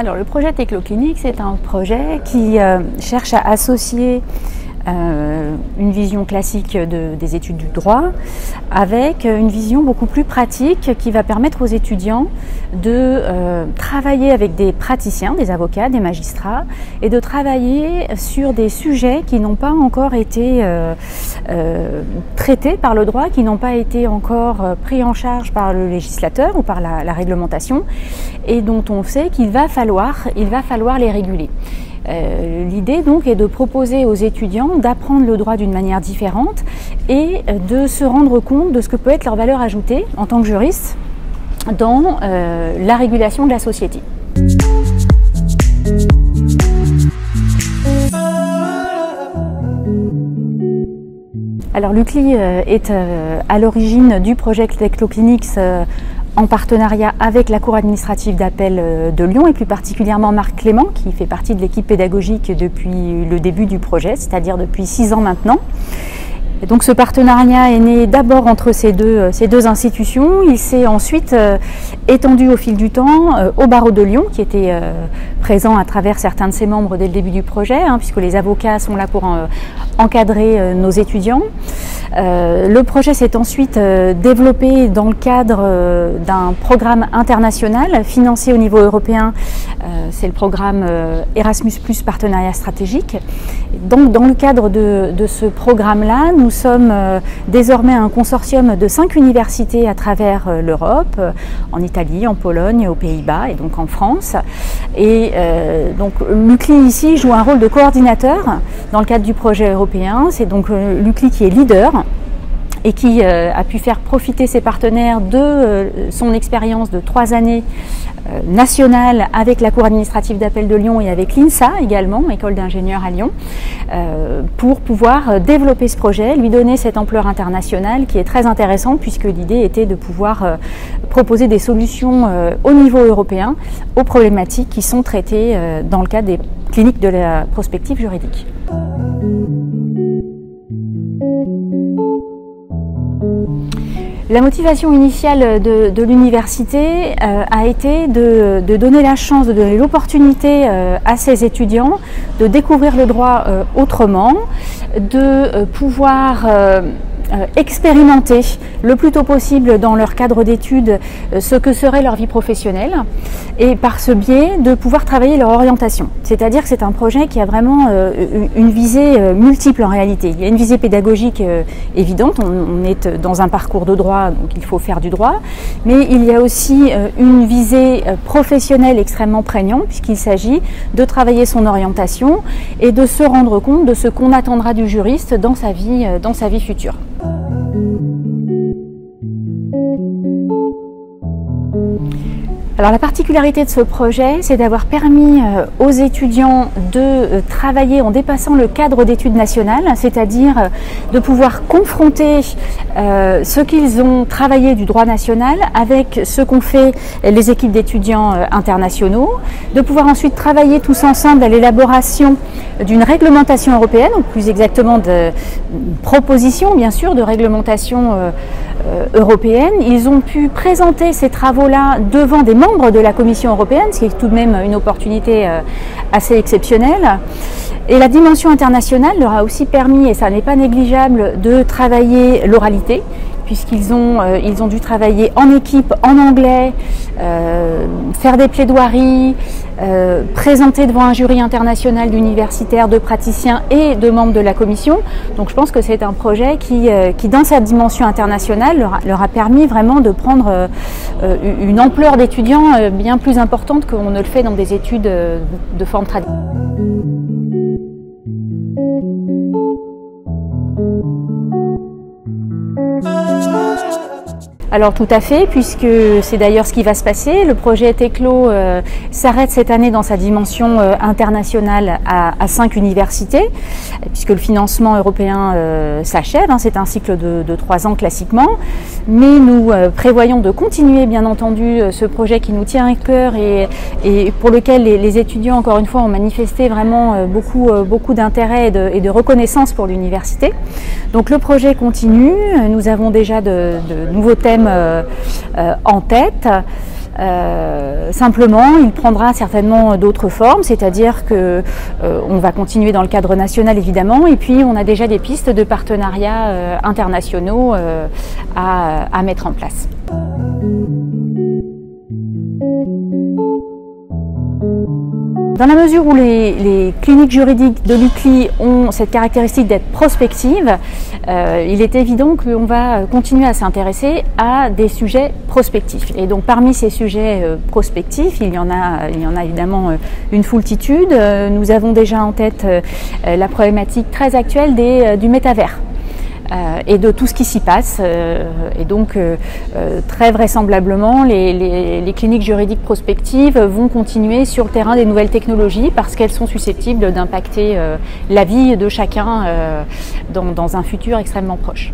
Alors le projet Tech Law Clinics, c'est un projet qui cherche à associer une vision classique des études du droit avec une vision beaucoup plus pratique qui va permettre aux étudiants de travailler avec des praticiens, des avocats, des magistrats et de travailler sur des sujets qui n'ont pas encore été traités par le droit, qui n'ont pas été encore pris en charge par le législateur ou par la réglementation et dont on sait qu'il va falloir, les réguler. L'idée donc est de proposer aux étudiants d'apprendre le droit d'une manière différente et de se rendre compte de ce que peut être leur valeur ajoutée en tant que juriste dans la régulation de la société. Alors l'UCLI est à l'origine du projet Tech Law Clinics en partenariat avec la Cour administrative d'appel de Lyon et plus particulièrement Marc Clément qui fait partie de l'équipe pédagogique depuis le début du projet, c'est-à-dire depuis 6 ans maintenant. Et donc ce partenariat est né d'abord entre ces deux institutions, il s'est ensuite étendu au fil du temps au barreau de Lyon qui était présent à travers certains de ses membres dès le début du projet, hein, puisque les avocats sont là pour encadrer nos étudiants. Le projet s'est ensuite développé dans le cadre d'un programme international financé au niveau européen, c'est le programme Erasmus Plus Partenariat Stratégique. Donc dans le cadre de ce programme-là, nous sommes désormais un consortium de 5 universités à travers l'Europe, en Italie, en Pologne, aux Pays-Bas et donc en France. Et donc l'UCLI ici joue un rôle de coordinateur dans le cadre du projet européen, c'est donc l'UCLI qui est leader et qui a pu faire profiter ses partenaires de son expérience de 3 années nationale avec la Cour administrative d'appel de Lyon et avec l'INSA également, école d'ingénieurs à Lyon, pour pouvoir développer ce projet, lui donner cette ampleur internationale qui est très intéressante puisque l'idée était de pouvoir proposer des solutions au niveau européen aux problématiques qui sont traitées dans le cadre des cliniques de la prospective juridique. La motivation initiale de l'université a été de donner la chance, de donner l'opportunité à ses étudiants de découvrir le droit autrement, de pouvoir expérimenter le plus tôt possible dans leur cadre d'études ce que serait leur vie professionnelle et par ce biais de pouvoir travailler leur orientation. C'est-à-dire que c'est un projet qui a vraiment une visée multiple en réalité. Il y a une visée pédagogique évidente, on est dans un parcours de droit donc il faut faire du droit, mais il y a aussi une visée professionnelle extrêmement prégnante puisqu'il s'agit de travailler son orientation et de se rendre compte de ce qu'on attendra du juriste dans sa vie future. Alors la particularité de ce projet, c'est d'avoir permis aux étudiants de travailler en dépassant le cadre d'études nationales, c'est-à-dire de pouvoir confronter ce qu'ils ont travaillé du droit national avec ce qu'ont fait les équipes d'étudiants internationaux, de pouvoir ensuite travailler tous ensemble à l'élaboration d'une réglementation européenne, ou plus exactement de proposition bien sûr de réglementation européenne. Ils ont pu présenter ces travaux-là devant des membres de la Commission européenne, ce qui est tout de même une opportunité assez exceptionnelle. Et la dimension internationale leur a aussi permis, et ça n'est pas négligeable, de travailler l'oralité, puisqu'ils ont, ils ont dû travailler en équipe, en anglais, faire des plaidoiries, présenter devant un jury international d'universitaires, de praticiens et de membres de la commission. Donc je pense que c'est un projet qui dans sa dimension internationale, leur a permis vraiment de prendre une ampleur d'étudiants bien plus importante qu'on ne le fait dans des études de forme traditionnelle. Alors tout à fait, puisque c'est d'ailleurs ce qui va se passer. Le projet Tech Law s'arrête cette année dans sa dimension internationale à 5 universités, puisque le financement européen s'achève, hein, c'est un cycle de 3 ans classiquement. Mais nous prévoyons de continuer bien entendu ce projet qui nous tient à cœur et pour lequel les étudiants, encore une fois, ont manifesté vraiment beaucoup d'intérêt et de reconnaissance pour l'université. Donc le projet continue, nous avons déjà de nouveaux thèmes en tête. Simplement, il prendra certainement d'autres formes, c'est-à-dire que on va continuer dans le cadre national évidemment, et puis on a déjà des pistes de partenariats internationaux à mettre en place. Dans la mesure où les cliniques juridiques de l'UCLI ont cette caractéristique d'être prospectives, il est évident qu'on va continuer à s'intéresser à des sujets prospectifs. Et donc parmi ces sujets prospectifs, il y en a évidemment une foultitude. Nous avons déjà en tête la problématique très actuelle du métavers. Et de tout ce qui s'y passe. Et donc, très vraisemblablement, les cliniques juridiques prospectives vont continuer sur le terrain des nouvelles technologies parce qu'elles sont susceptibles d'impacter la vie de chacun dans un futur extrêmement proche.